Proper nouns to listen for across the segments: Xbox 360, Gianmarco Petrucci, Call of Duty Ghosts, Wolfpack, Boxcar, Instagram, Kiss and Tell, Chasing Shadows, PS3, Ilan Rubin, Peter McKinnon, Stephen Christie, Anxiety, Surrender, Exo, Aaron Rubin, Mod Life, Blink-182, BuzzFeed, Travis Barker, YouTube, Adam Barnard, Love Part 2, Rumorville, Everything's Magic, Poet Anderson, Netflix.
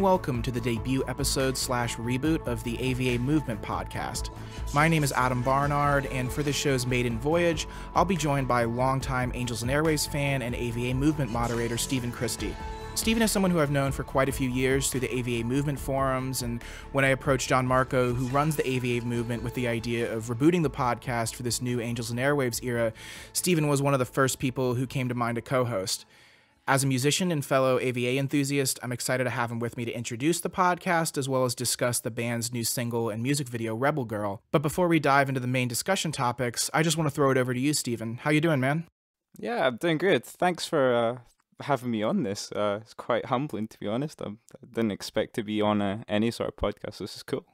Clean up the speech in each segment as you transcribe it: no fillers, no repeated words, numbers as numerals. and welcome to the debut episode / reboot of the AVA Movement podcast. My name is Adam Barnard, and for this show's maiden voyage, I'll be joined by longtime Angels and Airwaves fan and AVA Movement moderator Stephen Christie. Stephen is someone who I've known for quite a few years through the AVA Movement forums, and when I approached Gianmarco, who runs the AVA Movement, with the idea of rebooting the podcast for this new Angels and Airwaves era, Stephen was one of the first people who came to mind to co-host. As a musician and fellow AVA enthusiast, I'm excited to have him with me to introduce the podcast as well as discuss the band's new single and music video, Rebel Girl. But before we dive into the main discussion topics, I just want to throw it over to you, Stephen. How you doing, man? Yeah, I'm doing good. Thanks for having me on this. It's quite humbling, to be honest. I didn't expect to be on any sort of podcast. This is cool.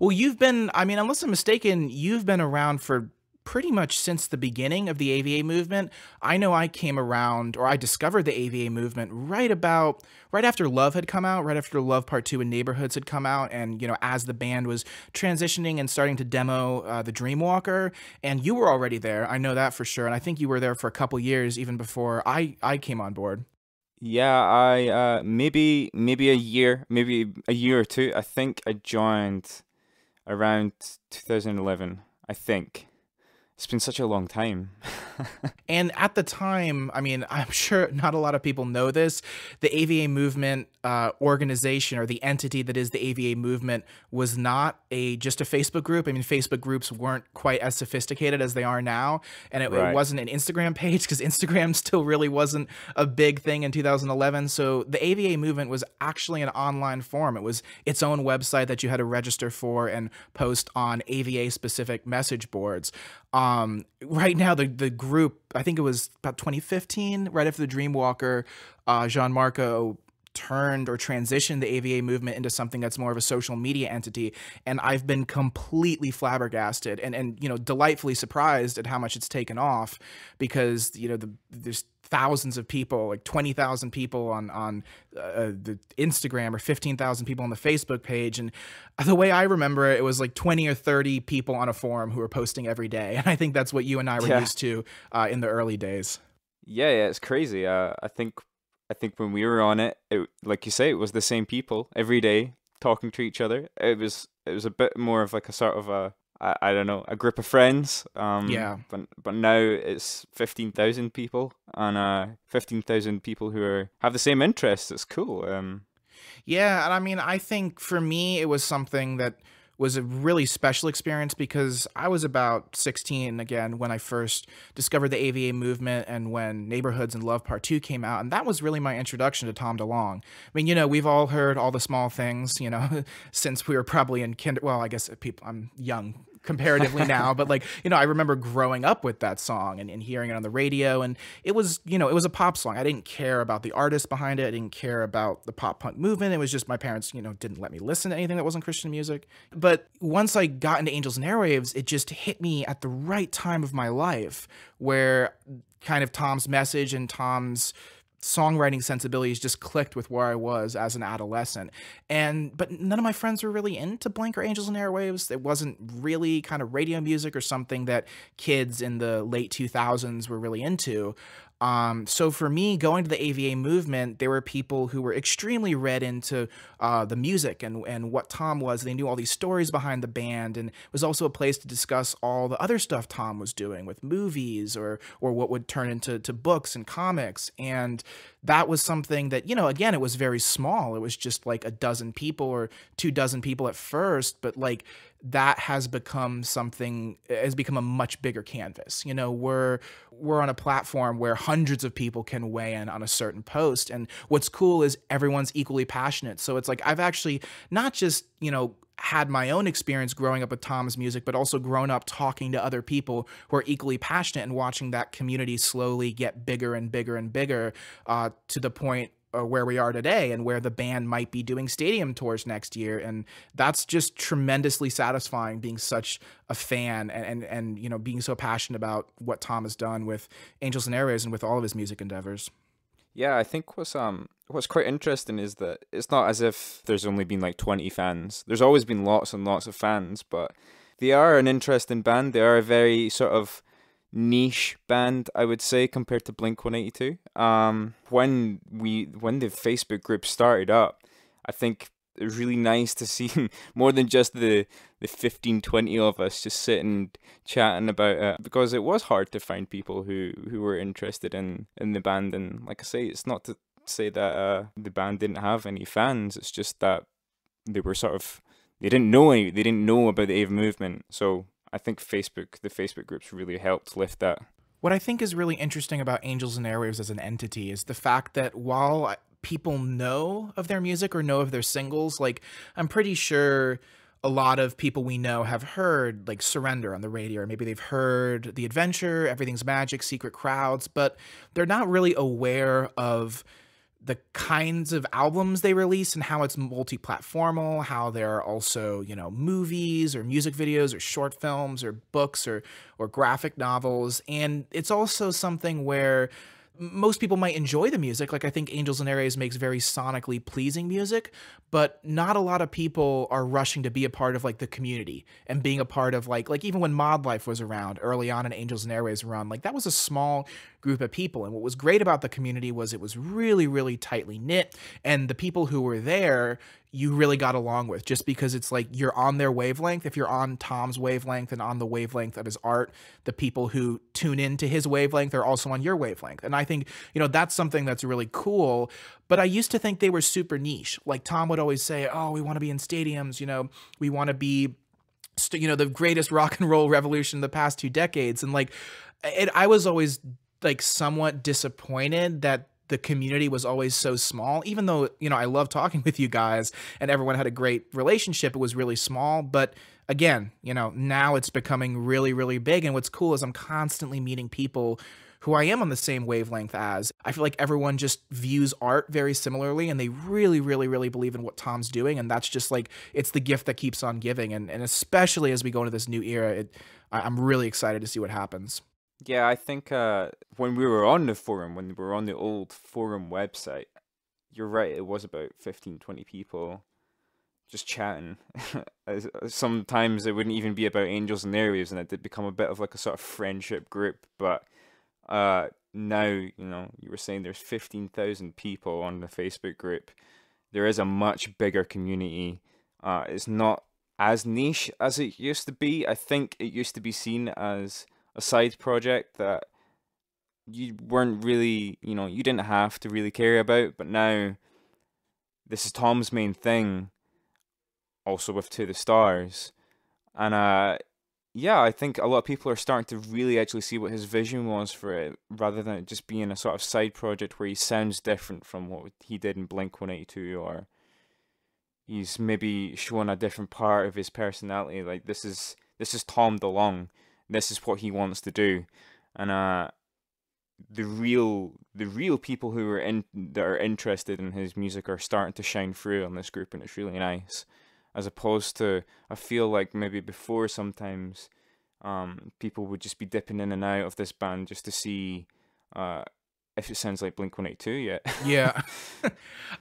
Well, you've been, I mean, unless I'm mistaken, you've been around for pretty much since the beginning of the AVA Movement. I know I came around, or I discovered the AVA Movement right after Love had come out, right after Love Part 2 and Neighborhoods had come out, and, you know, as the band was transitioning and starting to demo the Dreamwalker, and you were already there. I know that for sure, and I think you were there for a couple years even before I came on board. Yeah, I maybe a year or two. I think I joined around 2011, I think. It's been such a long time. And at the time, I mean, I'm sure not a lot of people know this, the AVA Movement organization, or the entity that is the AVA Movement, was not just a Facebook group. I mean, Facebook groups weren't quite as sophisticated as they are now. And it wasn't an Instagram page, because Instagram still really wasn't a big thing in 2011. So the AVA Movement was actually an online forum. It was its own website that you had to register for and post on AVA-specific message boards. Right now, the group, I think it was about 2015, right after the Dreamwalker, Gianmarco turned or transitioned the AVA Movement into something that's more of a social media entity. And I've been completely flabbergasted and you know, delightfully surprised at how much it's taken off, because, you know, there's thousands of people, like 20,000 people on the Instagram, or 15,000 people on the Facebook page. And the way I remember it, it was like 20 or 30 people on a forum who were posting every day. And I think that's what you and I were used to in the early days. Yeah, yeah, it's crazy. I think when we were on it, like you say, it was the same people every day talking to each other. It was a bit more of like a sort of a, I don't know, a group of friends. Yeah. But now it's 15,000 people, and 15,000 people who have the same interests. It's cool. Yeah, and I mean, I think for me, it was something that was a really special experience, because I was about 16 again when I first discovered the AVA Movement, and when Neighborhoods and Love Part 2 came out, and that was really my introduction to Tom DeLonge. I mean, you know, we've all heard All the Small Things, you know, since we were probably in well, I guess people, I'm young comparatively now, but like, you know, I remember growing up with that song and hearing it on the radio, and it was, you know, it was a pop song. I didn't care about the artist behind it. I didn't care about the pop punk movement. It was just my parents, you know, didn't let me listen to anything that wasn't Christian music. But once I got into Angels and Airwaves, it just hit me at the right time of my life, where kind of Tom's message and Tom's songwriting sensibilities just clicked with where I was as an adolescent. But none of my friends were really into Blink or Angels and Airwaves. It wasn't really kind of radio music or something that kids in the late 2000s were really into. So for me, going to the AVA Movement, there were people who were extremely read into the music and what Tom was. They knew all these stories behind the band, and it was also a place to discuss all the other stuff Tom was doing with movies or what would turn into books and comics. And that was something that, you know, again, it was very small. It was just like a dozen people or 24 people at first, but like that has become something, has become a much bigger canvas. You know, we're on a platform where hundreds of people can weigh in on a certain post. And what's cool is everyone's equally passionate. So it's like, I've actually not just, you know, had my own experience growing up with Tom's music, but also grown up talking to other people who are equally passionate, and watching that community slowly get bigger and bigger and bigger to the point where we are today, and where the band might be doing stadium tours next year. And that's just tremendously satisfying, being such a fan and you know, being so passionate about what Tom has done with Angels and Airwaves and with all of his music endeavors. Yeah, I think what's quite interesting is that it's not as if there's only been like 20 fans. There's always been lots and lots of fans, but they are an interesting band. They are a very sort of niche band, I would say, compared to Blink-182. When the Facebook group started up, I think it was really nice to see more than just the 15, 20 of us just sitting chatting about it, because it was hard to find people who were interested in the band. And like I say, it's not to say that the band didn't have any fans. It's just that they were sort of, they didn't know about the AVA Movement. So I think the Facebook groups really helped lift that. What I think is really interesting about Angels and Airwaves as an entity is the fact that while people know of their music or know of their singles, like, I'm pretty sure a lot of people we know have heard, like, Surrender on the radio, or maybe they've heard The Adventure, Everything's Magic, Secret Crowds, but they're not really aware of the kinds of albums they release and how it's multi-platformal, how there are also, you know, movies or music videos or short films or books or graphic novels. And it's also something where most people might enjoy the music. Like, I think Angels and Airwaves makes very sonically pleasing music, but not a lot of people are rushing to be a part of, like, the community and being a part of, like even when Mod Life was around early on in Angels and Airwaves run, like, that was a small group of people. And what was great about the community was it was really, really tightly knit, and the people who were there, you really got along with, just because it's like you're on their wavelength. If you're on Tom's wavelength and on the wavelength of his art, the people who tune into his wavelength are also on your wavelength. And I think, you know, that's something that's really cool. But I used to think they were super niche. Like, Tom would always say, oh, we want to be in stadiums, you know, we want to be, you know, the greatest rock and roll revolution of the past 2 decades. And like, I was always like somewhat disappointed that the community was always so small, even though, you know, I love talking with you guys and everyone had a great relationship. It was really small, but again, you know, now it's becoming really, really big. And what's cool is I'm constantly meeting people who I am on the same wavelength as. I feel like everyone just views art very similarly, and they really, really, really believe in what Tom's doing. And that's just like, it's the gift that keeps on giving. And especially as we go into this new era, I'm really excited to see what happens. Yeah, I think when we were on the forum, when we were on the old forum website, you're right, it was about 15, 20 people just chatting. Sometimes it wouldn't even be about Angels and Airwaves, and it did become a bit of like a sort of friendship group. But now, you know, you were saying there's 15,000 people on the Facebook group. There is a much bigger community. It's not as niche as it used to be. I think it used to be seen as a side project that you weren't really, you know, you didn't have to really care about. But now this is Tom's main thing, also with To The Stars. And yeah, I think a lot of people are starting to really actually see what his vision was for it, rather than it just being a sort of side project where he sounds different from what he did in Blink-182, or he's maybe showing a different part of his personality. Like, this is Tom DeLonge. This is what he wants to do. And the real people who are interested in his music are starting to shine through on this group, and it's really nice. As opposed to, I feel like maybe before sometimes people would just be dipping in and out of this band just to see if it sounds like Blink-182 yet. Yeah.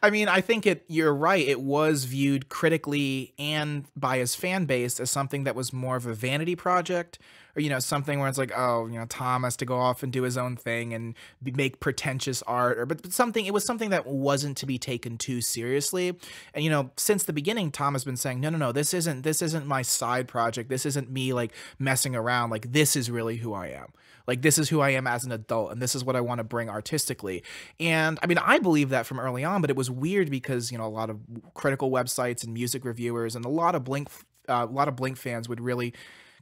I mean, I think you're right. It was viewed critically and by his fan base as something that was more of a vanity project, or, you know, something where it's like, oh, you know, Tom has to go off and do his own thing and make pretentious art, or, but something, it was something that wasn't to be taken too seriously. And, you know, since the beginning, Tom has been saying, no, this isn't my side project. This isn't me like messing around. Like, this is really who I am. Like, this is who I am as an adult, and this is what I want to bring artistically. And I mean, I believe that from early on, but it was weird because, you know, a lot of critical websites and music reviewers and a lot of Blink fans would really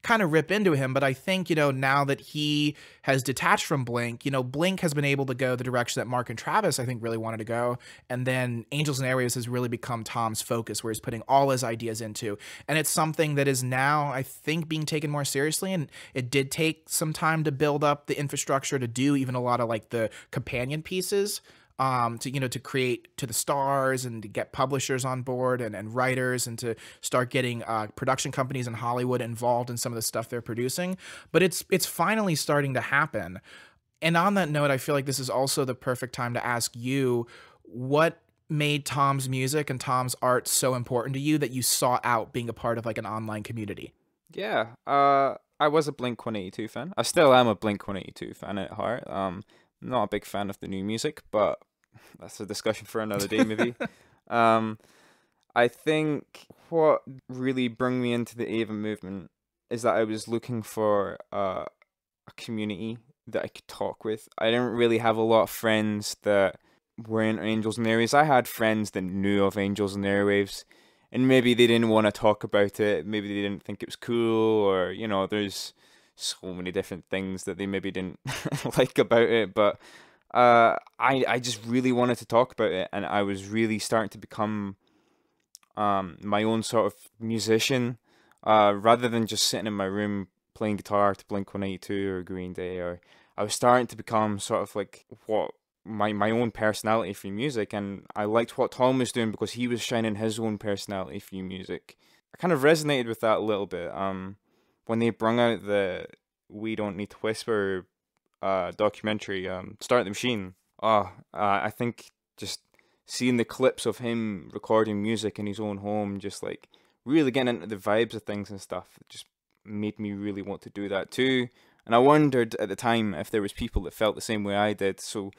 kind of rip into him. But I think, you know, now that he has detached from Blink, you know, Blink has been able to go the direction that Mark and Travis, I think, really wanted to go. And then Angels and Airwaves has really become Tom's focus, where he's putting all his ideas into. And it's something that is now, I think, being taken more seriously. And it did take some time to build up the infrastructure to do even a lot of like the companion pieces, to create To The Stars and to get publishers on board and writers, and to start getting production companies in Hollywood involved in some of the stuff they're producing. But it's finally starting to happen. And on that note, I feel like this is also the perfect time to ask you, what made Tom's music and Tom's art so important to you that you sought out being a part of like an online community? Yeah, I was a Blink-182 fan. I still am a Blink-182 fan at heart. Not a big fan of the new music, but that's a discussion for another day, maybe. I think what really brought me into the AVA movement is that I was looking for a community that I could talk with. I didn't really have a lot of friends that were in Angels and Airwaves. I had friends that knew of Angels and Airwaves, and maybe they didn't want to talk about it. Maybe they didn't think it was cool, or, you know, there's so many different things that they maybe didn't like about it. But I just really wanted to talk about it, and I was really starting to become my own sort of musician, rather than just sitting in my room playing guitar to Blink-182 or Green Day. Or I was starting to become sort of like what my own personality through music, and I liked what Tom was doing because he was shining his own personality through music. I kind of resonated with that a little bit. When they brung out the We Don't Need to Whisper documentary, Start the Machine, I think just seeing the clips of him recording music in his own home, just like really getting into the vibes of things and stuff, it just made me really want to do that too. And I wondered at the time if there was people that felt the same way I did. So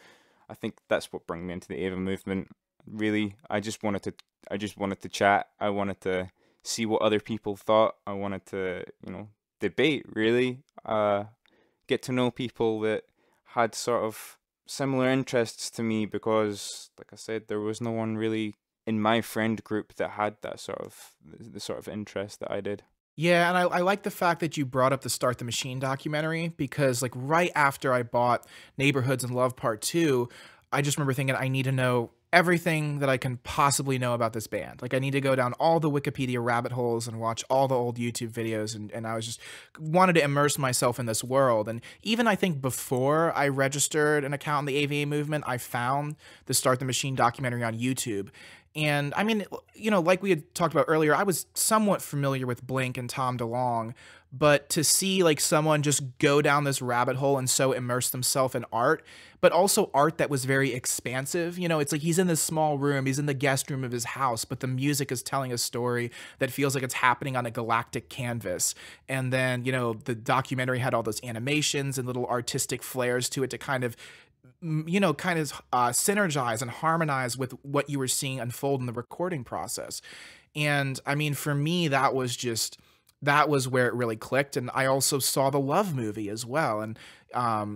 I think that's what brought me into the AVA movement. Really, I just wanted to chat. I wanted to see what other people thought. I wanted to, you know, debate, really, get to know people that had sort of similar interests to me, because, like I said, there was no one really in my friend group that had that sort of interest that I did. Yeah, and I like the fact that you brought up the Start the Machine documentary, because like right after I bought Neighborhoods and Love Part 2, I just remember thinking, I need to know everything that I can possibly know about this band. Like, I need to go down all the Wikipedia rabbit holes and watch all the old YouTube videos, and I was just wanted to immerse myself in this world. And even I think before I registered an account in the AVA movement, I found the Start the Machine documentary on YouTube. And I mean, you know, like we had talked about earlier, I was somewhat familiar with Blink and Tom DeLonge, but to see like someone just go down this rabbit hole and so immerse themselves in art, but also art that was very expansive. You know, it's like he's in this small room, he's in the guest room of his house, but the music is telling a story that feels like it's happening on a galactic canvas. And then, you know, the documentary had all those animations and little artistic flares to it to kind of, you know, kind of synergize and harmonize with what you were seeing unfold in the recording process. And I mean, for me, that was just, that was where it really clicked. And I also saw the Love movie as well, and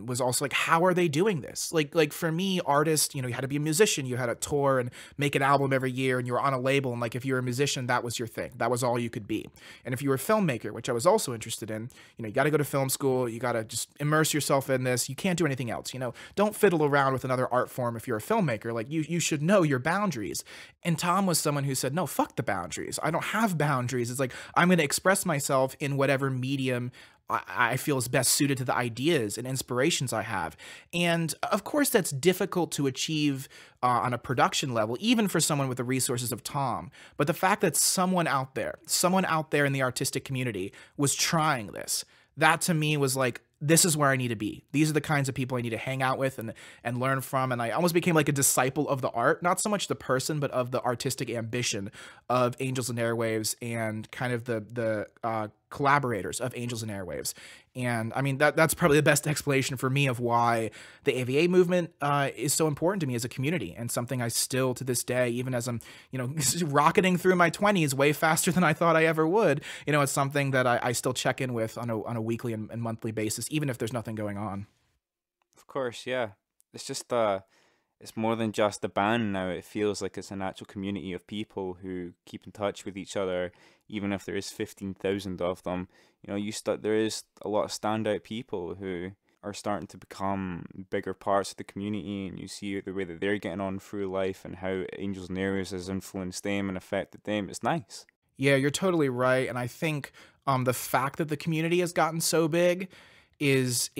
was also like, how are they doing this? Like for me, artists, you know, you had to be a musician, you had to tour and make an album every year, and you were on a label. And like, if you were a musician, that was your thing. That was all you could be. And if you were a filmmaker, which I was also interested in, you know, you got to go to film school, you got to just immerse yourself in this. You can't do anything else. You know, don't fiddle around with another art form. If you're a filmmaker, like you should know your boundaries. And Tom was someone who said, no, fuck the boundaries. I don't have boundaries. It's like, I'm going to express myself in whatever medium I feel is best suited to the ideas and inspirations I have. And of course, that's difficult to achieve on a production level, even for someone with the resources of Tom. But the fact that someone out there in the artistic community was trying this, that to me was like, this is where I need to be. These are the kinds of people I need to hang out with and learn from. And I almost became like a disciple of the art, not so much the person, but of the artistic ambition of Angels and Airwaves, and kind of the collaborators of Angels and Airwaves. And I mean, that's probably the best explanation for me of why the AVA movement is so important to me as a community, and something I still to this day, even as I'm, you know, rocketing through my 20s way faster than I thought I ever would, you know, it's something that I still check in with on a weekly and monthly basis, even if there's nothing going on. Of course, yeah. It's just, it's more than just a band now. It feels like it's an actual community of people who keep in touch with each other, even if there is 15,000 of them. You know, there is a lot of standout people who are starting to become bigger parts of the community, and you see the way that they're getting on through life and how Angels and Airwaves has influenced them and affected them. It's nice. Yeah, you're totally right. And I think the fact that the community has gotten so big is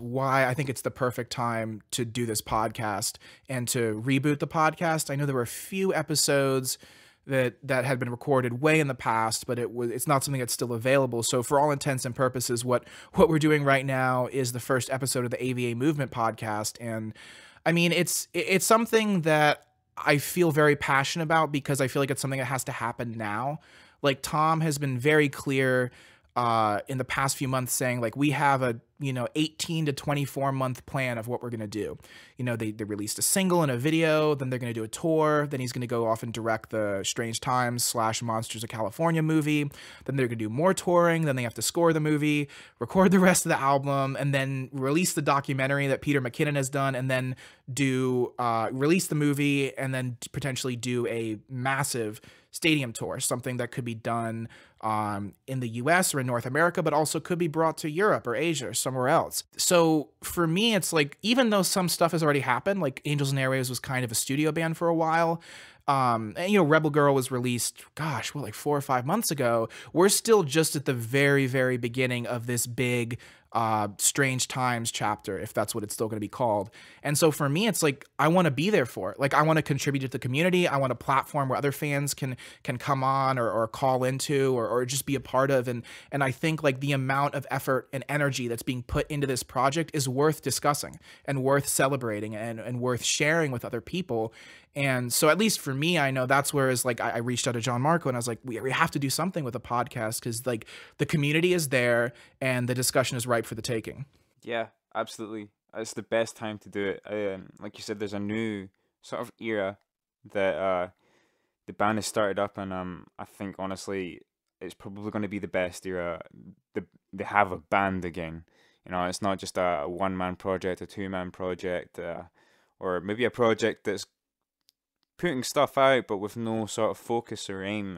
why I think it's the perfect time to do this podcast and to reboot the podcast. I know there were a few episodes that had been recorded way in the past, but it's not something that's still available. So for all intents and purposes, what we're doing right now is the first episode of the AVA Movement podcast. And I mean, it's something that I feel very passionate about, because I feel like it's something that has to happen now. Like, Tom has been very clear in the past few months saying like, we have a, 18 to 24 month plan of what we're going to do. They released a single and a video, then they're going to do a tour. Then he's going to go off and direct the Strange Times / Monsters of California movie. Then they're going to do more touring. Then they have to score the movie, record the rest of the album, and then release the documentary that Peter McKinnon has done, and then do, release the movie, and then potentially do a massive stadium tour, something that could be done in the US or in North America, but also could be brought to Europe or Asia or somewhere else. So for me, it's like, even though some stuff has already happened, like Angels and Airwaves was kind of a studio band for a while. And, Rebel Girl was released, gosh, well, like 4 or 5 months ago. We're still just at the very, very beginning of this big Strange Times chapter, if that's what it's still going to be called. And so for me, it's like, I want to be there for it. Like, I want to contribute to the community. I want a platform where other fans can come on or call into or just be a part of. And I think like the amount of effort and energy that's being put into this project is worth discussing and worth celebrating and worth sharing with other people. And so at least for me, I know that's where is like, I reached out to Gianmarco and I was like, we have to do something with a podcast, because like the community is there and the discussion is ripe for the taking. Yeah, absolutely. It's the best time to do it. Like you said, there's a new sort of era that the band has started up, and I think honestly, it's probably going to be the best era. They have a band again. It's not just a one-man project, a two-man project, or maybe a project that's putting stuff out but with no sort of focus or aim.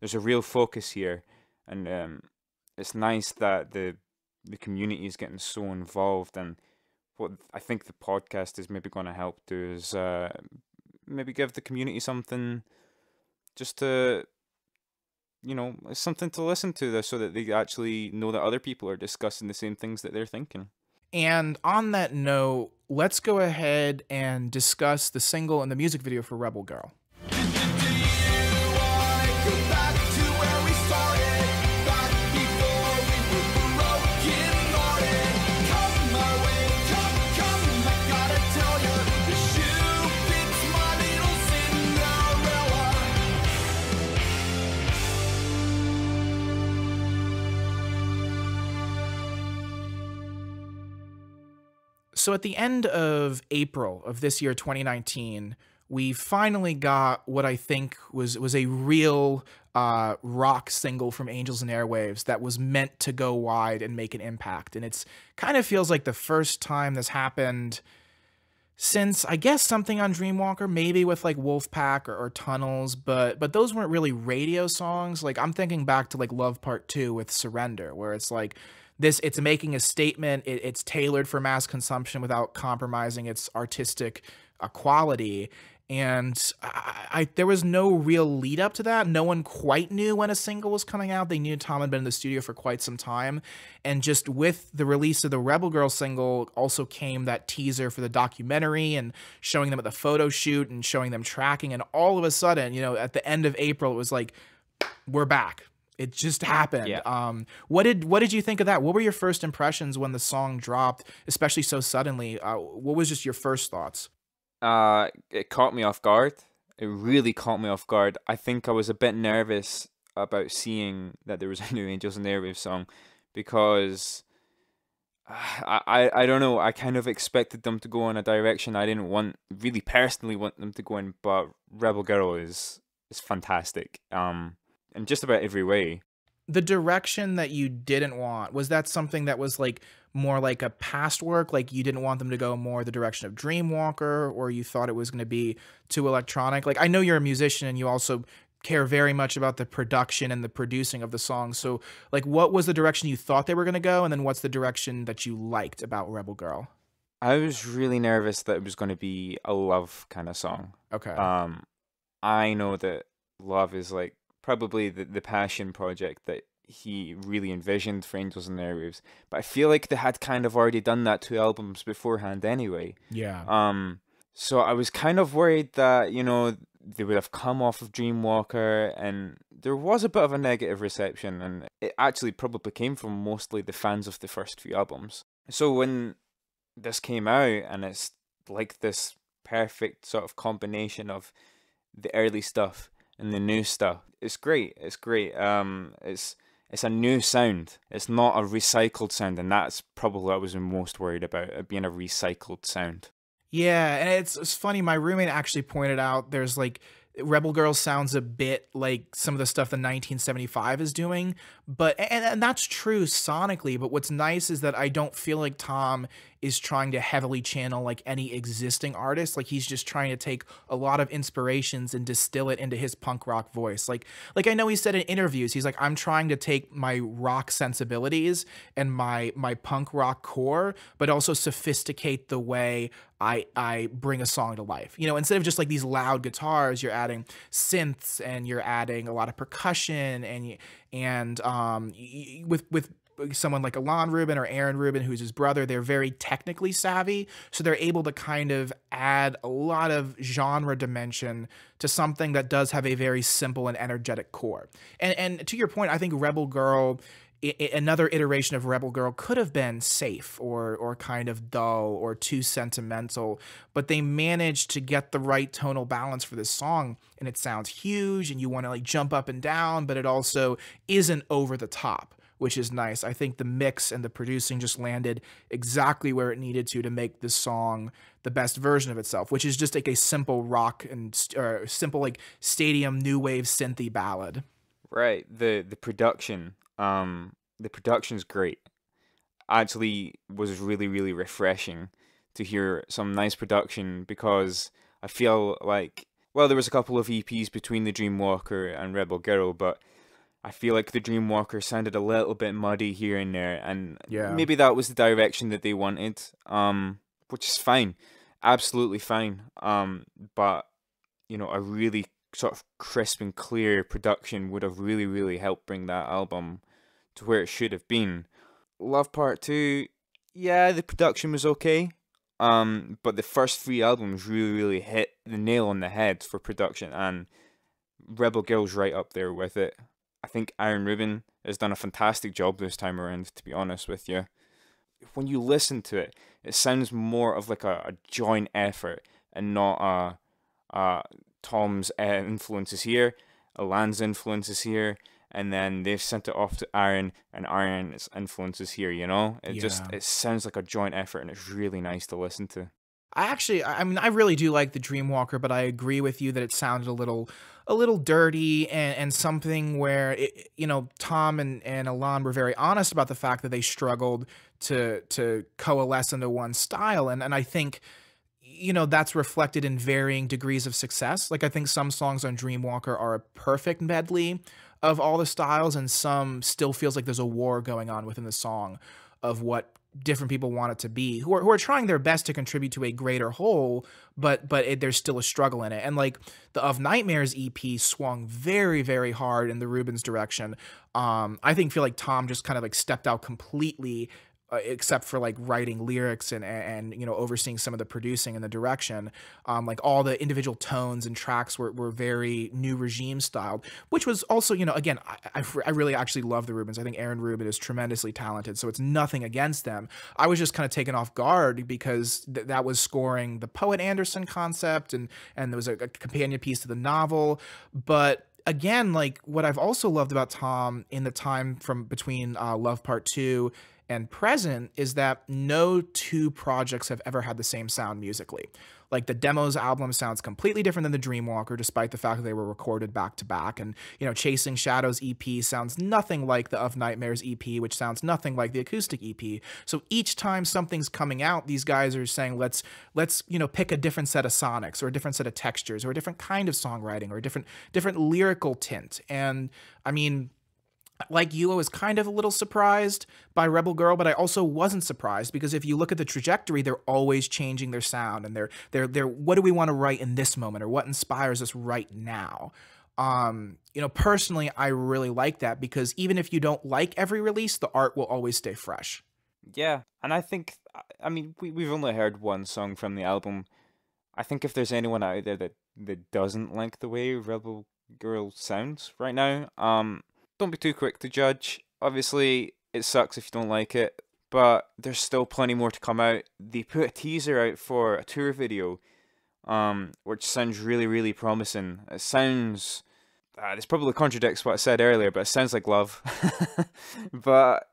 There's a real focus here, and it's nice that the community is getting so involved. And what I think the podcast is maybe going to help do is maybe give the community something just to, something to listen to, this so that they actually know that other people are discussing the same things that they're thinking. And on that note, let's go ahead and discuss the single and the music video for Rebel Girl. So at the end of April of this year, 2019, we finally got what I think was a real rock single from Angels and Airwaves that was meant to go wide and make an impact. And it's kind of feels like the first time this happened since, I guess, something on Dreamwalker, maybe with like Wolfpack or Tunnels, but those weren't really radio songs. Like, I'm thinking back to like Love Part 2 with Surrender, where it's like, it's making a statement, it's tailored for mass consumption without compromising its artistic quality. And there was no real lead up to that. No one quite knew when a single was coming out. They knew Tom had been in the studio for quite some time. And just with the release of the Rebel Girl single also came that teaser for the documentary and showing them at the photo shoot and showing them tracking. And all of a sudden, at the end of April, it was like, we're back. It just happened. Yeah. What did you think of that? What were your first impressions when the song dropped, especially so suddenly? What was just your first thoughts? It caught me off guard. It really caught me off guard. I think I was a bit nervous about seeing that there was a new Angels and Airwaves song, because I don't know. I kind of expected them to go in a direction I didn't really personally want them to go in. But Rebel Girl is fantastic. In just about every way. The direction that you didn't want, was that something that was like more like a past work? Like, you didn't want them to go more the direction of Dreamwalker, or you thought it was going to be too electronic? Like, I know you're a musician and you also care very much about the production and the producing of the song. So like, what was the direction you thought they were going to go? And then what's the direction that you liked about Rebel Girl? I was really nervous that it was going to be a love kind of song. Okay. I know that love is like, probably the passion project that he really envisioned for Angels and Airwaves. But I feel like they had kind of already done that 2 albums beforehand anyway. Yeah. So I was kind of worried that, they would have come off of Dreamwalker, and there was a bit of a negative reception, and it actually probably came from mostly the fans of the first few albums. So when this came out, and it's like this perfect sort of combination of the early stuff and the new stuff, it's great. It's great. it's a new sound. It's not a recycled sound, and that's probably what I was most worried about, it being a recycled sound. Yeah, and it's funny, my roommate actually pointed out there's like, Rebel Girl sounds a bit like some of the stuff that 1975 is doing, but and that's true sonically, but what's nice is that I don't feel like Tom is trying to heavily channel like any existing artist. Like he's just trying to take a lot of inspirations and distill it into his punk rock voice. Like I know he said in interviews, he's like, I'm trying to take my rock sensibilities and my punk rock core, but also sophisticate the way I bring a song to life. You know, instead of just like these loud guitars, you're adding synths and you're adding a lot of percussion and with someone like Ilan Rubin or Aaron Rubin, who's his brother, they're very technically savvy. So they're able to kind of add a lot of genre dimension to something that does have a very simple and energetic core. And to your point, I think Rebel Girl, another iteration of Rebel Girl could have been safe or kind of dull or too sentimental, but they managed to get the right tonal balance for this song, and it sounds huge and you want to like jump up and down, but it also isn't over the top, which is nice. I think the mix and the producing just landed exactly where it needed to make this song the best version of itself, which is just like a simple rock and simple like stadium new wave synthy ballad. Right. The production, the production's great. Actually, was really refreshing to hear some nice production, because I feel like, well, there was a couple of EPs between the Dreamwalker and Rebel Girl, but I feel like the Dreamwalker sounded a little bit muddy here and there, and yeah, maybe that was the direction that they wanted, which is fine, absolutely fine. But you know, a really sort of crisp and clear production would have really helped bring that album to where it should have been. Love Part 2, yeah, the production was okay, but the first three albums really hit the nail on the head for production, and Rebel Girl's right up there with it. I think Aaron Rubin has done a fantastic job this time around, to be honest with you. When you listen to it, it sounds more of like a joint effort and not Tom's influences here, Alan's influences here, and then they've sent it off to Aaron, and Aaron's influences here, you know? It just, it sounds like a joint effort, and it's really nice to listen to. I mean, I really do like the Dreamwalker, but I agree with you that it sounded a little dirty and something where, it, you know, Tom and Ilan were very honest about the fact that they struggled to coalesce into one style. And I think, you know, that's reflected in varying degrees of success. Like, I think some songs on Dreamwalker are a perfect medley of all the styles, and some still feels like there's a war going on within the song of what different people want it to be, who are trying their best to contribute to a greater whole, but there's still a struggle in it. And like the Of Nightmares EP swung very hard in the Rubin's direction. I think feel like Tom just kind of like stepped out completely, except for like writing lyrics and you know, overseeing some of the producing and the direction. Like all the individual tones and tracks were very new regime styled, which was also, you know, again, I really actually love the Rubins. I think Aaron Rubin is tremendously talented, so it's nothing against them. I was just kind of taken off guard because that was scoring the Poet Anderson concept, and there was a companion piece to the novel. But again, like what I've also loved about Tom in the time from between Love Part 2 and present is that no two projects have ever had the same sound musically. Like the Demos album sounds completely different than the Dreamwalker, despite the fact that they were recorded back to back. And, you know, Chasing Shadows EP sounds nothing like the Of Nightmares EP, which sounds nothing like the acoustic EP. So each time something's coming out, these guys are saying, let's, you know, pick a different set of sonics or a different set of textures or a different kind of songwriting or a different lyrical tint. And I mean, like you, I was kind of a little surprised by Rebel Girl, but I also wasn't surprised, because if you look at the trajectory, they're always changing their sound, and they're what do we want to write in this moment, or what inspires us right now? You know, personally, I really like that, because even if you don't like every release, the art will always stay fresh. Yeah, and I think, I mean, we've only heard one song from the album. I think if there's anyone out there that doesn't like the way Rebel Girl sounds right now, don't be too quick to judge. Obviously, it sucks if you don't like it, but there's still plenty more to come out. They put a teaser out for a tour video, which sounds really promising. It sounds this probably contradicts what I said earlier, but it sounds like love. But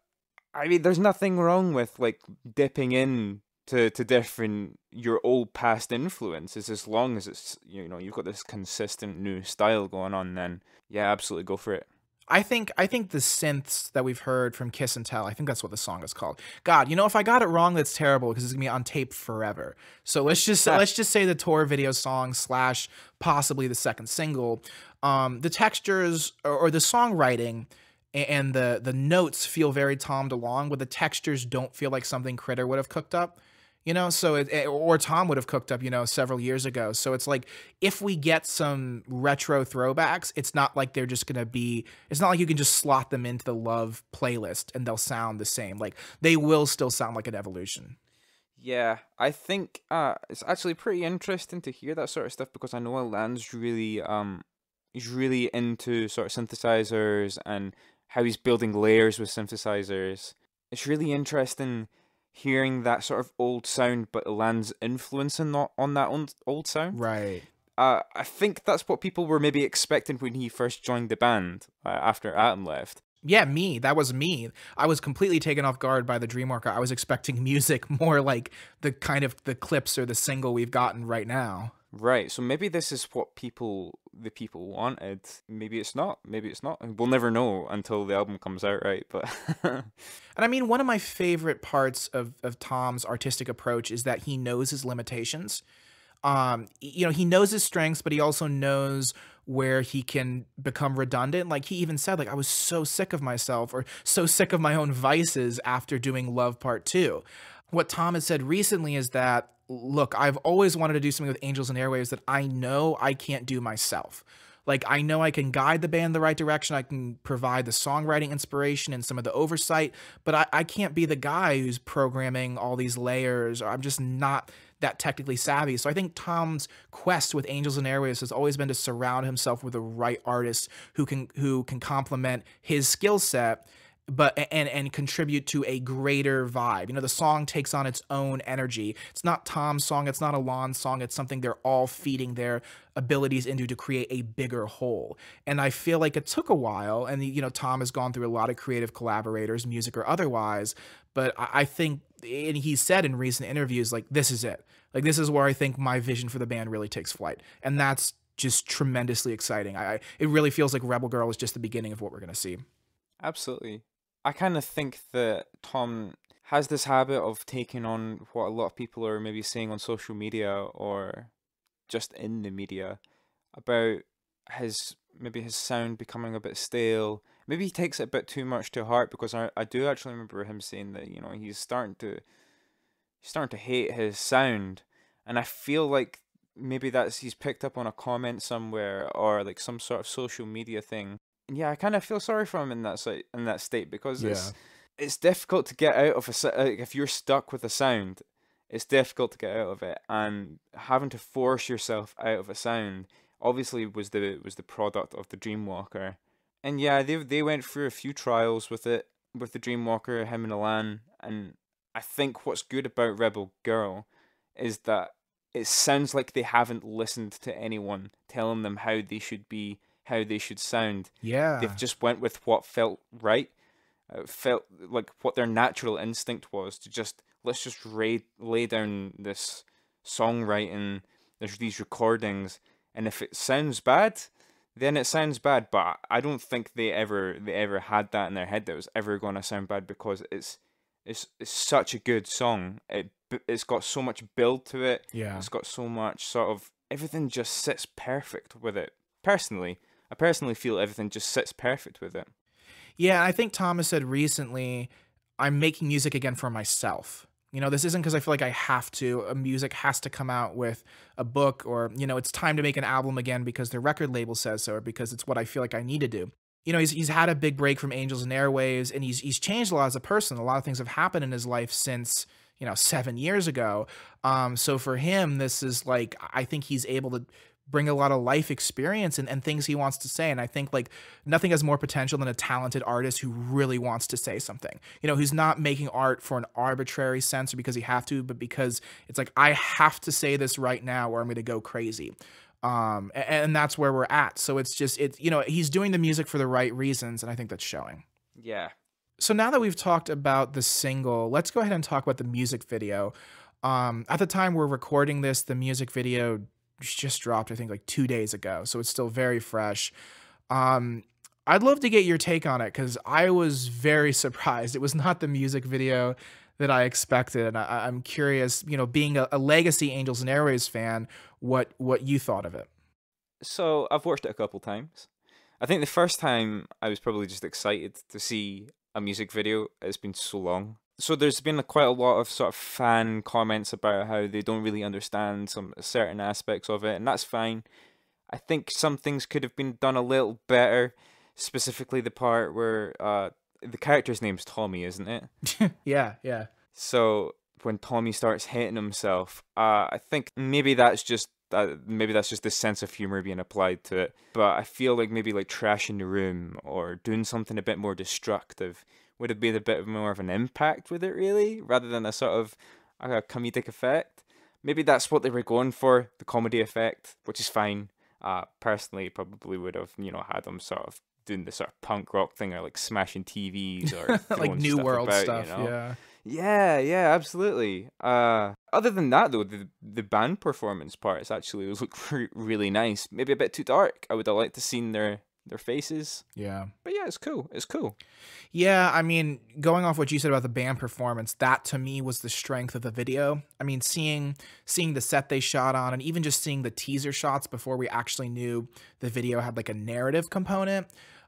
I mean, there's nothing wrong with like dipping in to different your old past influences, as long as it's, you know, you've got this consistent new style going on. Then yeah, absolutely go for it. I think the synths that we've heard from Kiss and Tell, I think that's what the song is called. God, you know, if I got it wrong, that's terrible because it's gonna be on tape forever. So let's just say the tour video song slash possibly the second single. The textures or the songwriting and the notes feel very Tom DeLonge, but the textures don't feel like something Critter would have cooked up. You know, so or Tom would have cooked up, you know, several years ago. So it's like, if we get some retro throwbacks, it's not like they're just going to be, it's not like you can just slot them into the Love playlist and they'll sound the same. Like, they will still sound like an evolution. Yeah, I think it's actually pretty interesting to hear that sort of stuff, because I know Ilan's really, he's really into sort of synthesizers and how he's building layers with synthesizers. It's really interesting hearing that sort of old sound, but Ilan's influence on that old sound. Right. I think that's what people were maybe expecting when he first joined the band after Adam left. Yeah, me. That was me. I was completely taken off guard by the Dreamwalker. I was expecting music more like the kind of the clips or the single we've gotten right now. Right. So maybe this is what the people wanted. Maybe it's not. Maybe it's not. We'll never know until the album comes out, right? But and I mean, one of my favorite parts of Tom's artistic approach is that he knows his limitations. You know, he knows his strengths, but he also knows where he can become redundant. Like, he even said, like, I was so sick of myself, or so sick of my own vices after doing Love Part 2. What Tom has said recently is that, look, I've always wanted to do something with Angels and Airwaves that I know I can't do myself. Like, I know I can guide the band the right direction. I can provide the songwriting inspiration and some of the oversight, but I can't be the guy who's programming all these layers. I'm just not that technically savvy. So I think Tom's quest with Angels and Airwaves has always been to surround himself with the right artists who can complement his skill set, but and contribute to a greater vibe. You know, the song takes on its own energy. It's not Tom's song, it's not Ilan's song, it's something they're all feeding their abilities into to create a bigger whole. And I feel like it took a while, and you know, Tom has gone through a lot of creative collaborators, music or otherwise, but I think, and he said in recent interviews, like, this is it. Like, this is where I think my vision for the band really takes flight. And that's just tremendously exciting. It really feels like Rebel Girl is just the beginning of what we're gonna see. Absolutely. I kind of think that Tom has this habit of taking on what a lot of people are maybe saying on social media or just in the media about maybe his sound becoming a bit stale. Maybe he takes it a bit too much to heart, because I do actually remember him saying that, you know, he's starting to hate his sound, and I feel like maybe that's, he's picked up on a comment somewhere or like some sort of social media thing. Yeah, I kind of feel sorry for him in that state, because it's difficult to get out of if you're stuck with a sound, it's difficult to get out of it, and having to force yourself out of a sound obviously was the product of the Dreamwalker. And yeah, they went through a few trials with the Dreamwalker, him and Ilan, and I think what's good about Rebel Girl is that it sounds like they haven't listened to anyone telling them how they should be, how they should sound. Yeah, they've just went with what felt right. It felt like what their natural instinct was, to just, let's just lay down this songwriting, these recordings, and if it sounds bad, then it sounds bad. But I don't think they ever had that in their head that it was ever going to sound bad, because it's such a good song. It's got so much build to it. Yeah, it's got so much sort of, everything just sits perfect with it. Personally, I personally feel everything just sits perfect with it. Yeah, I think Thomas said recently, I'm making music again for myself. You know, this isn't because I feel like I have to. Music has to come out with a book, or, you know, it's time to make an album again because their record label says so, or because it's what I feel like I need to do. You know, he's had a big break from Angels and Airwaves, and he's changed a lot as a person. A lot of things have happened in his life since, you know, 7 years ago. So for him, this is like, I think he's able to bring a lot of life experience and things he wants to say. And I think, like, nothing has more potential than a talented artist who really wants to say something, you know, who's not making art for an arbitrary sense or because he have to, but because it's like, I have to say this right now or I'm going to go crazy. And that's where we're at. So it's just, you know, he's doing the music for the right reasons, and I think that's showing. Yeah. So now that we've talked about the single, let's go ahead and talk about the music video. At the time we're recording this, the music video just dropped, I think, like 2 days ago. So it's still very fresh. I'd love to get your take on it, because I was very surprised. It was not the music video that I expected. And I'm curious, you know, being a legacy Angels and Airwaves fan, what you thought of it. So I've watched it a couple times. I think the first time I was probably just excited to see a music video. It's been so long. So there's been quite a lot of sort of fan comments about how they don't really understand some certain aspects of it, and that's fine. I think some things could have been done a little better, specifically the part where the character's name's Tommy, isn't it? Yeah, yeah. So when Tommy starts hitting himself, I think maybe that's just the sense of humor being applied to it. But I feel like maybe like trashing the room or doing something a bit more destructive would have been a bit more of an impact with it, really, rather than a sort of a comedic effect. Maybe that's what they were going for, the comedy effect, which is fine. Personally, probably would have, you know, had them sort of doing the sort of punk rock thing, or like smashing TVs, or like New World stuff, you know? Yeah. Yeah, yeah, absolutely. Other than that, though, the band performance parts actually look really nice. Maybe a bit too dark. I would have liked to seen their faces. Yeah. But yeah, it's cool. It's cool. Yeah, I mean, going off what you said about the band performance, that to me was the strength of the video. I mean, seeing the set they shot on, and even just seeing the teaser shots before we actually knew the video had like a narrative component,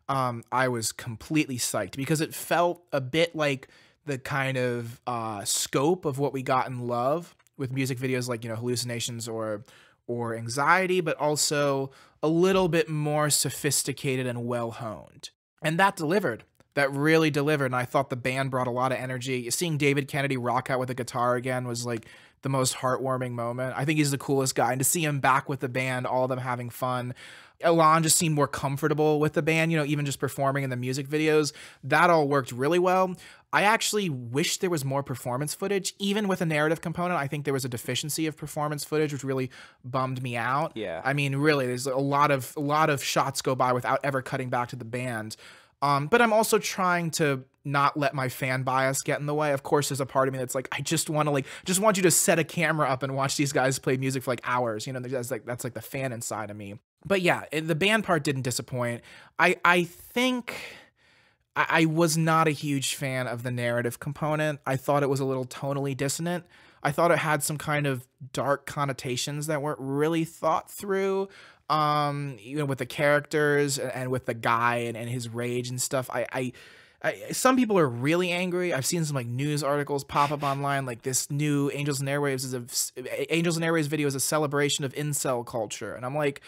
I was completely psyched, because it felt a bit like the kind of scope of what we got in Love with music videos like, you know, Hallucinations or Anxiety, but also a little bit more sophisticated and well-honed. And that delivered. That really delivered. And I thought the band brought a lot of energy. Seeing David Kennedy rock out with a guitar again was like the most heartwarming moment. I think he's the coolest guy. And to see him back with the band, all of them having fun. Ilan just seemed more comfortable with the band, you know, even just performing in the music videos. That all worked really well. I actually wish there was more performance footage, even with a narrative component. I think there was a deficiency of performance footage, which really bummed me out. Yeah. I mean, really, there's a lot of shots go by without ever cutting back to the band. But I'm also trying to not let my fan bias get in the way. Of course, there's a part of me that's like, I just want to just want you to set a camera up and watch these guys play music for like hours. You know, that's like the fan inside of me. But yeah, the band part didn't disappoint. I think I was not a huge fan of the narrative component. I thought it was a little tonally dissonant. I thought it had some kind of dark connotations that weren't really thought through, you know, with the characters and with the guy and his rage and stuff. Some people are really angry. I've seen some like news articles pop up online, like this new Angels and Airwaves video is a celebration of incel culture, and I'm like,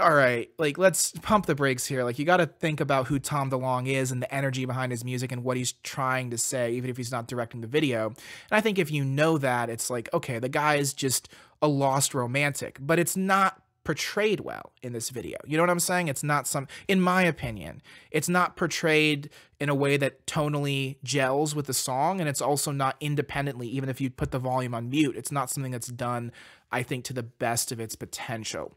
all right, like, let's pump the brakes here. Like, you got to think about who Tom DeLonge is and the energy behind his music and what he's trying to say, even if he's not directing the video. And I think if you know that, it's like, okay, the guy is just a lost romantic, but it's not portrayed well in this video. You know what I'm saying? It's not in my opinion, it's not portrayed in a way that tonally gels with the song, and it's also not independently, even if you put the volume on mute. It's not something that's done, I think, to the best of its potential.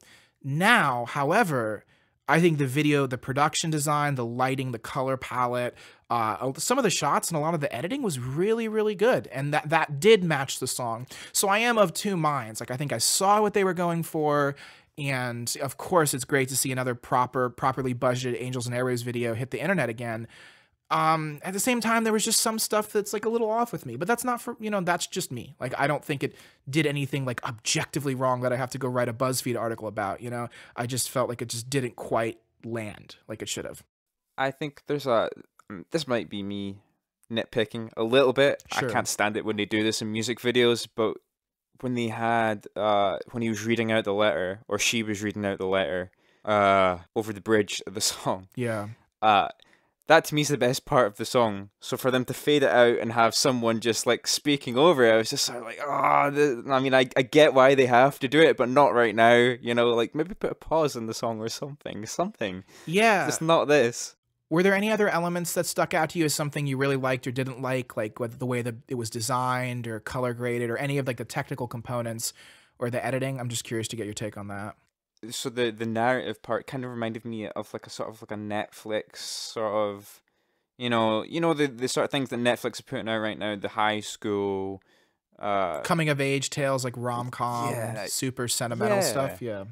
Now, however, I think the video, the production design, the lighting, the color palette, some of the shots and a lot of the editing was really, really good. And that did match the song. So I am of two minds. Like, I think I saw what they were going for. And of course, it's great to see another properly budgeted Angels and Airwaves video hit the internet again. At the same time, there was just some stuff that's like a little off with me, but that's not for, you know, that's just me. Like, I don't think it did anything like objectively wrong that I have to go write a BuzzFeed article about, you know. I just felt like it just didn't quite land like it should have. I think there's this might be me nitpicking a little bit. Sure. I can't stand it when they do this in music videos, but when they had, when he was reading out the letter, or she was reading out the letter, over the bridge of the song. Yeah. That to me is the best part of the song. So for them to fade it out and have someone just like speaking over it, I was just sort of like, I mean, I get why they have to do it, but not right now. You know, like, maybe put a pause in the song or something. Yeah. It's not this. Were there any other elements that stuck out to you as something you really liked or didn't like whether the way that it was designed or color graded or any of like the technical components or the editing? I'm just curious to get your take on that. so the narrative part kind of reminded me of like a sort of like a Netflix sort of, you know the sort of things that Netflix are putting out right now, the high school coming of age tales, like rom-com, yeah, super sentimental, yeah, stuff. Yeah,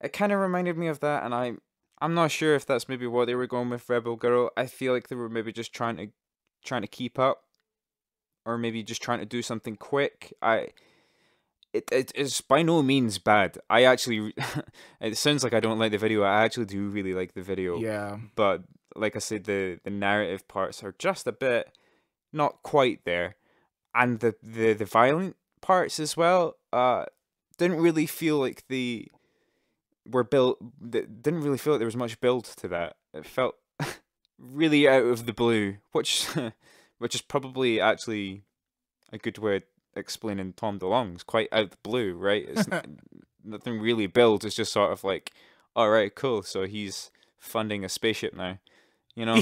it kind of reminded me of that, and I'm not sure if that's maybe what they were going with Rebel Girl. I feel like they were maybe just trying to keep up, or maybe just trying to do something quick. It is by no means bad. I actually it sounds like I don't like the video. I actually do really like the video. Yeah. But like I said, the narrative parts are just a bit not quite there. And the violent parts as well, didn't really feel like they were built. Didn't really feel like there was much build to that. It felt really out of the blue, which is probably actually a good way of explaining Tom DeLonge's quite out of the blue, right? It's nothing really builds. It's just sort of like, all right, cool. So he's funding a spaceship now, you know.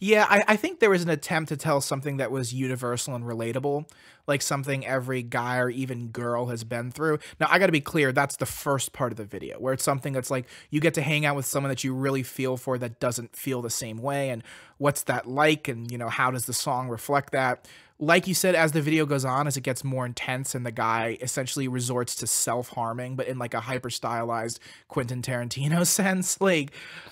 Yeah, I think there was an attempt to tell something that was universal and relatable, like something every guy or even girl has been through. Now, I got to be clear, that's the first part of the video, where it's something that's like you get to hang out with someone that you really feel for that doesn't feel the same way, and what's that like, and, you know, how does the song reflect that? Like you said, as the video goes on, as it gets more intense and the guy essentially resorts to self-harming, but in like a hyper-stylized Quentin Tarantino sense, like,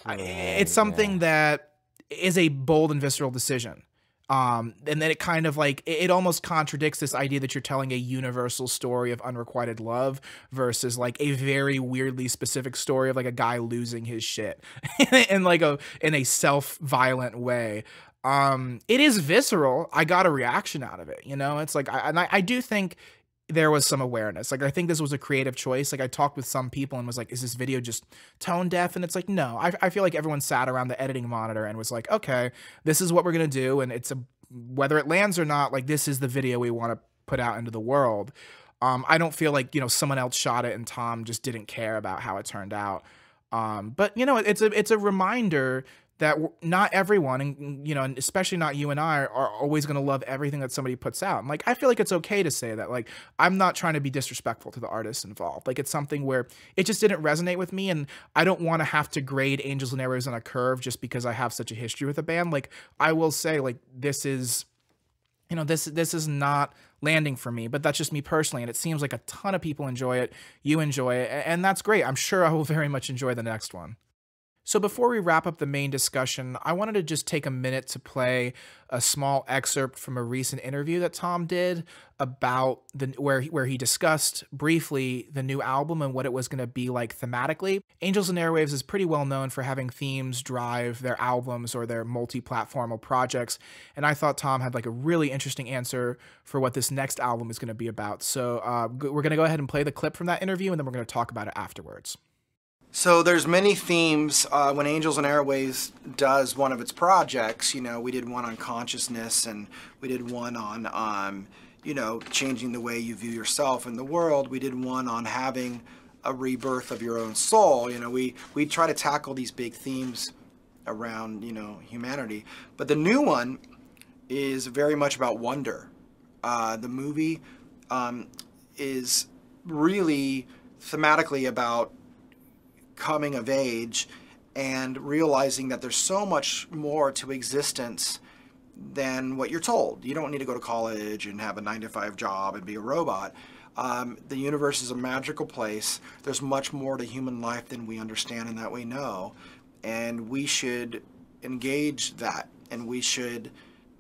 it's something, yeah, that is a bold and visceral decision. And then it kind of like, it almost contradicts this idea that you're telling a universal story of unrequited love versus like a very weirdly specific story of like a guy losing his shit in like in a self-violent way. It is visceral. I got a reaction out of it, you know. It's like, I do think there was some awareness. Like, I think this was a creative choice. Like, I talked with some people and was like, is this video just tone deaf? And it's like, no, I feel like everyone sat around the editing monitor and was like, okay, this is what we're going to do. And it's whether it lands or not, like, this is the video we want to put out into the world. I don't feel like, you know, someone else shot it and Tom just didn't care about how it turned out. But you know, it's a reminder that not everyone, and, you know, and especially not you and I, are always going to love everything that somebody puts out. And, like, I feel like it's okay to say that. Like, I'm not trying to be disrespectful to the artists involved. Like, it's something where it just didn't resonate with me, and I don't want to have to grade Angels and Airwaves on a curve just because I have such a history with the band. Like, I will say, like, this is, you know, this is not landing for me, but that's just me personally, and it seems like a ton of people enjoy it. You enjoy it, and that's great. I'm sure I will very much enjoy the next one. So before we wrap up the main discussion, I wanted to just take a minute to play a small excerpt from a recent interview that Tom did about where he discussed briefly the new album and what it was going to be like thematically. Angels and Airwaves is pretty well known for having themes drive their albums or their multi-platformal projects, and I thought Tom had like a really interesting answer for what this next album is going to be about. So we're going to go ahead and play the clip from that interview, and then we're going to talk about it afterwards. So there's many themes when Angels and Airwaves does one of its projects. You know, we did one on consciousness, and we did one on, you know, changing the way you view yourself and the world. We did one on having a rebirth of your own soul. You know, we try to tackle these big themes around, you know, humanity. But the new one is very much about wonder. The movie is really thematically about coming of age and realizing that there's so much more to existence than what you're told. You don't need to go to college and have a 9-to-5 job and be a robot. The universe is a magical place. There's much more to human life than we understand and that we know, and we should engage that, and we should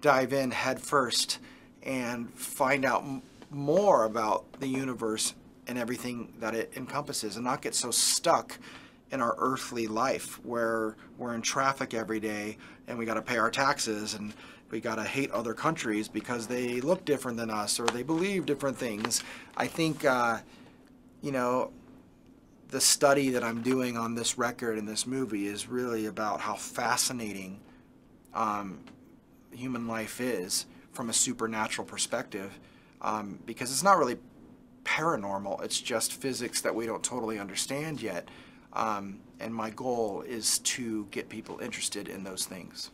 dive in head first and find out more about the universe and everything that it encompasses, and not get so stuck in our earthly life where we're in traffic every day and we got to pay our taxes and we got to hate other countries because they look different than us or they believe different things. I think, you know, the study that I'm doing on this record and this movie is really about how fascinating human life is from a supernatural perspective, because it's not really paranormal, it's just physics that we don't totally understand yet, and my goal is to get people interested in those things.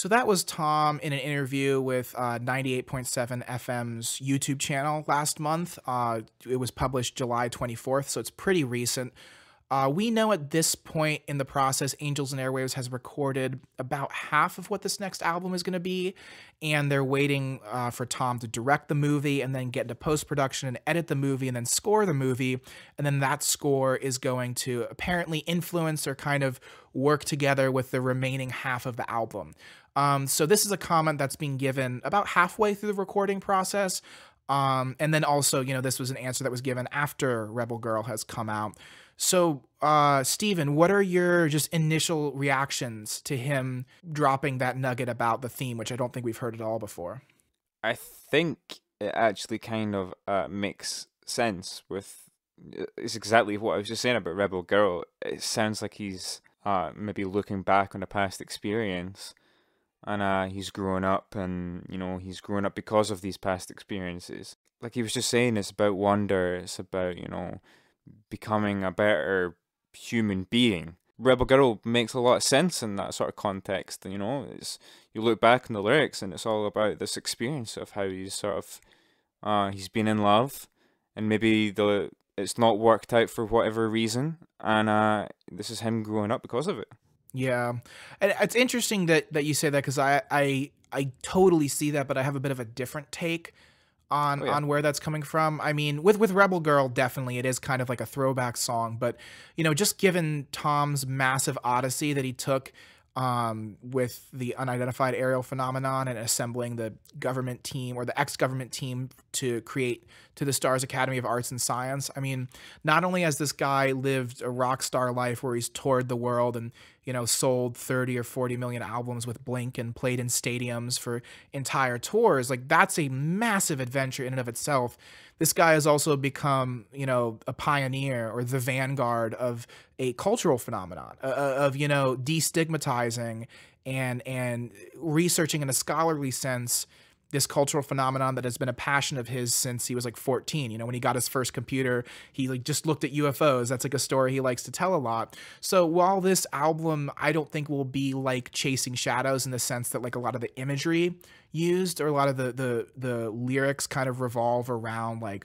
So that was Tom in an interview with 98.7 FM's YouTube channel last month. It was published July 24th, so it's pretty recent. We know at this point in the process, Angels and Airwaves has recorded about half of what this next album is going to be, and they're waiting for Tom to direct the movie and then get into post-production and edit the movie and then score the movie, and then that score is going to apparently influence or kind of work together with the remaining half of the album. So this is a comment that's being given about halfway through the recording process, and then also, you know, this was an answer that was given after Rebel Girl has come out. So, Stephen, what are your just initial reactions to him dropping that nugget about the theme, which I don't think we've heard at all before? I think it actually kind of makes sense with... It's exactly what I was just saying about Rebel Girl. It sounds like he's maybe looking back on a past experience and he's grown up and, you know, he's grown up because of these past experiences. Like he was just saying, it's about wonder, it's about, you know... becoming a better human being. Rebel Girl makes a lot of sense in that sort of context, you know. It's, you look back in the lyrics and it's all about this experience of how he's sort of he's been in love and maybe it's not worked out for whatever reason, and this is him growing up because of it. Yeah, and it's interesting that you say that, because I totally see that, but I have a bit of a different take on where that's coming from. I mean, with Rebel Girl, definitely it is kind of like a throwback song, but, you know, just given Tom's massive odyssey that he took with the unidentified aerial phenomenon and assembling the government team, or the ex-government team, to create To The Stars Academy of Arts and Science. I mean, not only has this guy lived a rock star life where he's toured the world and, you know, sold 30 or 40 million albums with Blink and played in stadiums for entire tours. Like, that's a massive adventure in and of itself. This guy has also become, you know, a pioneer or the vanguard of a cultural phenomenon, of, you know, destigmatizing and researching in a scholarly sense this cultural phenomenon that has been a passion of his since he was like 14. You know, when he got his first computer, he like just looked at UFOs. That's like a story he likes to tell a lot. So while this album, I don't think will be like Chasing Shadows in the sense that like a lot of the imagery used or a lot of the lyrics kind of revolve around like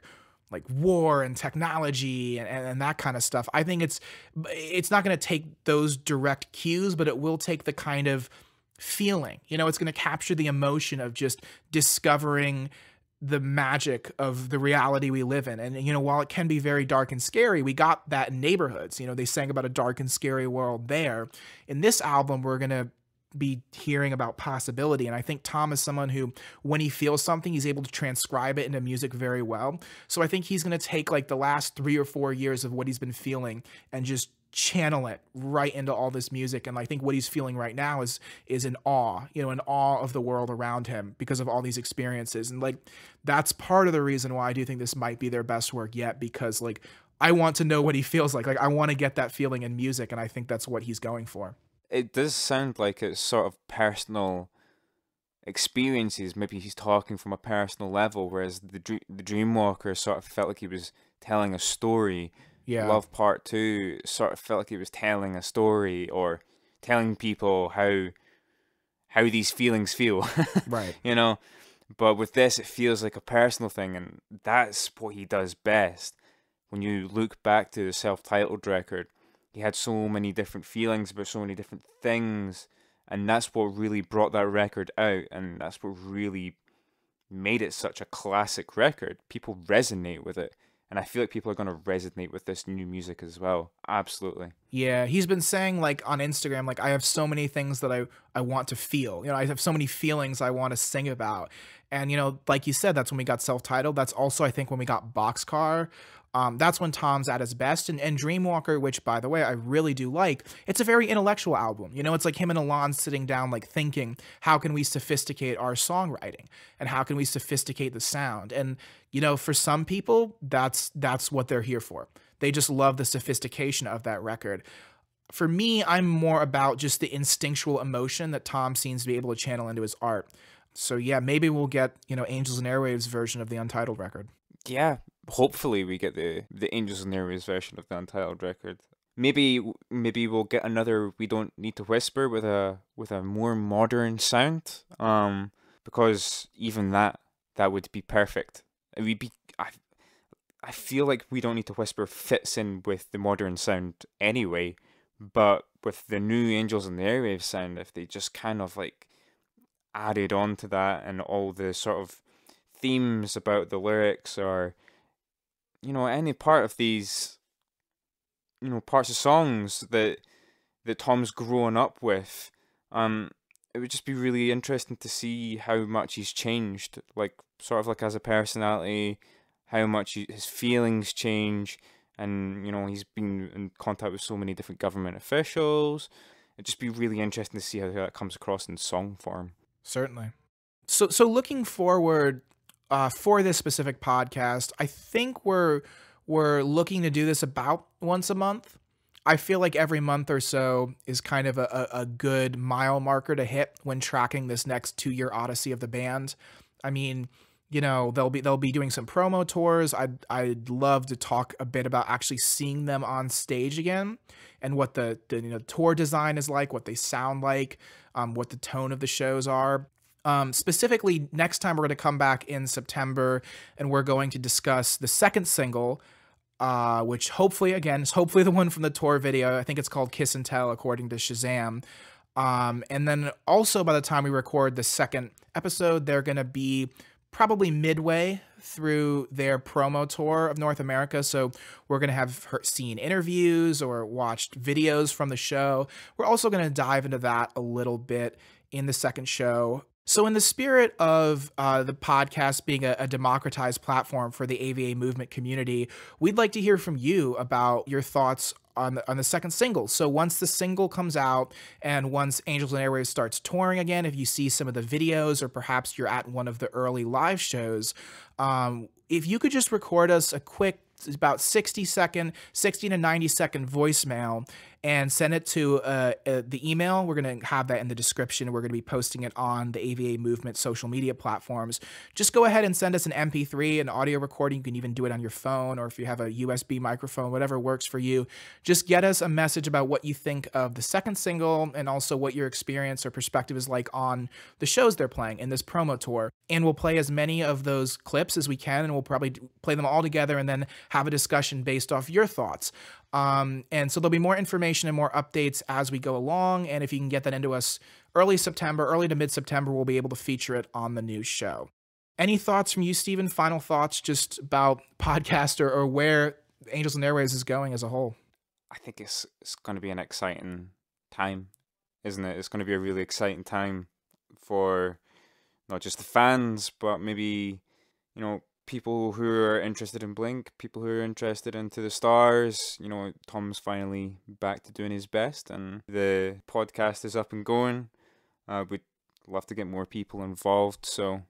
war and technology and that kind of stuff. I think it's not going to take those direct cues, but it will take the kind of feeling, you know, it's going to capture the emotion of just discovering the magic of the reality we live in. And, you know, while it can be very dark and scary, we got that in Neighborhoods. You know, they sang about a dark and scary world there. In this album, we're going to be hearing about possibility. And I think Tom is someone who, when he feels something, he's able to transcribe it into music very well. So I think he's going to take like the last 3 or 4 years of what he's been feeling and just channel it right into all this music. And I think what he's feeling right now is in awe, you know, in awe of the world around him because of all these experiences. And like, that's part of the reason why I do think this might be their best work yet, because like, I want to know what he feels like. Like, I want to get that feeling in music. And I think that's what he's going for. It does sound like it's sort of personal experiences. Maybe he's talking from a personal level, whereas the Dreamwalker sort of felt like he was telling a story. Yeah. Love Part 2 sort of felt like he was telling a story or telling people how these feelings feel. Right. You know, but with this, it feels like a personal thing, and that's what he does best. When you look back to the self-titled record, he had so many different feelings about so many different things, and that's what really brought that record out, and that's what really made it such a classic record. People resonate with it. And I feel like people are going to resonate with this new music as well. Absolutely. Yeah, he's been saying like on Instagram, like, I have so many things that I want to feel. You know, I have so many feelings I want to sing about. And, you know, like you said, that's when we got self-titled. That's also, I think, when we got Boxcar. That's when Tom's at his best. And Dreamwalker, which, by the way, I really do like, it's a very intellectual album. You know, it's like him and Ilan sitting down, like, thinking, how can we sophisticate our songwriting? And how can we sophisticate the sound? And, you know, for some people, that's what they're here for. They just love the sophistication of that record. For me, I'm more about just the instinctual emotion that Tom seems to be able to channel into his art. So, yeah, maybe we'll get, you know, Angels and Airwaves version of the Untitled record. Yeah. Hopefully we get the Angels and Airwaves version of the Untitled record. Maybe we'll get another We Don't Need to Whisper with a more modern sound, because even that would be perfect. I feel like We Don't Need to Whisper fits in with the modern sound anyway, but with the new Angels and the Airwaves sound, if they just kind of like added on to that and all the sort of themes about the lyrics, or, you know, any part of these, you know, parts of songs that Tom's grown up with, it would just be really interesting to see how much he's changed, like sort of like as a personality, how much his feelings change, and, you know, he's been in contact with so many different government officials. It'd just be really interesting to see how that comes across in song form. Certainly. So looking forward, for this specific podcast, I think we're looking to do this about once a month. I feel like every month or so is kind of a good mile marker to hit when tracking this next 2-year odyssey of the band. I mean, you know, they'll be doing some promo tours. I'd love to talk a bit about actually seeing them on stage again, and what the you know, tour design is like, what they sound like, what the tone of the shows are. Specifically, next time we're going to come back in September, and we're going to discuss the second single, which hopefully, again, is hopefully the one from the tour video. I think it's called Kiss and Tell, according to Shazam. And then also, by the time we record the second episode, they're going to be probably midway through their promo tour of North America. So we're going to have seen interviews or watched videos from the show. We're also going to dive into that a little bit in the second show. So in the spirit of the podcast being a democratized platform for the AVA Movement community, we'd like to hear from you about your thoughts on the second single. So once the single comes out, and once Angels and Airwaves starts touring again, if you see some of the videos, or perhaps you're at one of the early live shows, if you could just record us a quick, about 60 to 90 second voicemail, and send it to the email. We're going to have that in the description. We're going to be posting it on the AVA Movement social media platforms. Just go ahead and send us an MP3, an audio recording. You can even do it on your phone, or if you have a USB microphone, whatever works for you. Just get us a message about what you think of the second single, and also what your experience or perspective is like on the shows they're playing in this promo tour. And we'll play as many of those clips as we can, and we'll probably play them all together and then have a discussion based off your thoughts. And so there'll be more information and more updates as we go along. And if you can get that into us early September, early to mid-September, we'll be able to feature it on the new show. Any thoughts from you, Stephen? Final thoughts just about podcast, or where Angels and Airwaves is going as a whole? I think it's going to be an exciting time, isn't it? It's going to be a really exciting time for not just the fans, but maybe, you know, people who are interested in Blink, people who are interested in To The Stars. You know, Tom's finally back to doing his best, and the podcast is up and going. We'd love to get more people involved, so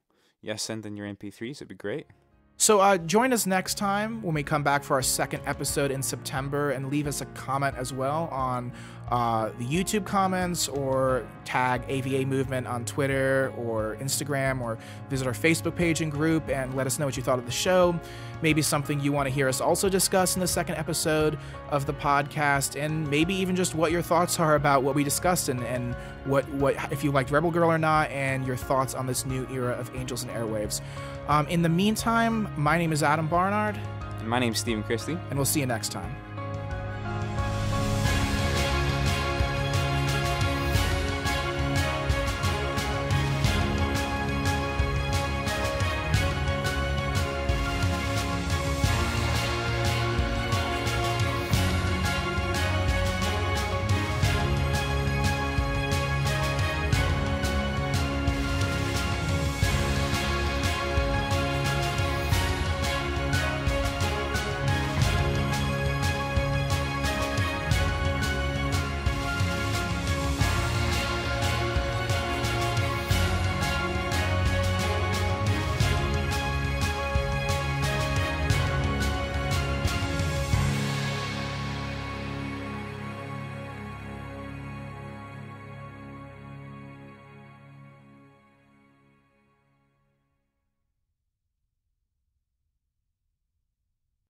yeah, send in your MP3s, it'd be great. So join us next time when we come back for our second episode in September, and leave us a comment as well on the YouTube comments, or tag AVA Movement on Twitter or Instagram, or visit our Facebook page and group and let us know what you thought of the show. Maybe something you want to hear us also discuss in the second episode of the podcast, and maybe even just what your thoughts are about what we discussed, and what if you liked Rebel Girl or not, and your thoughts on this new era of Angels and Airwaves. In the meantime, my name is Adam Barnard. And my name is Stephen Christie. And we'll see you next time.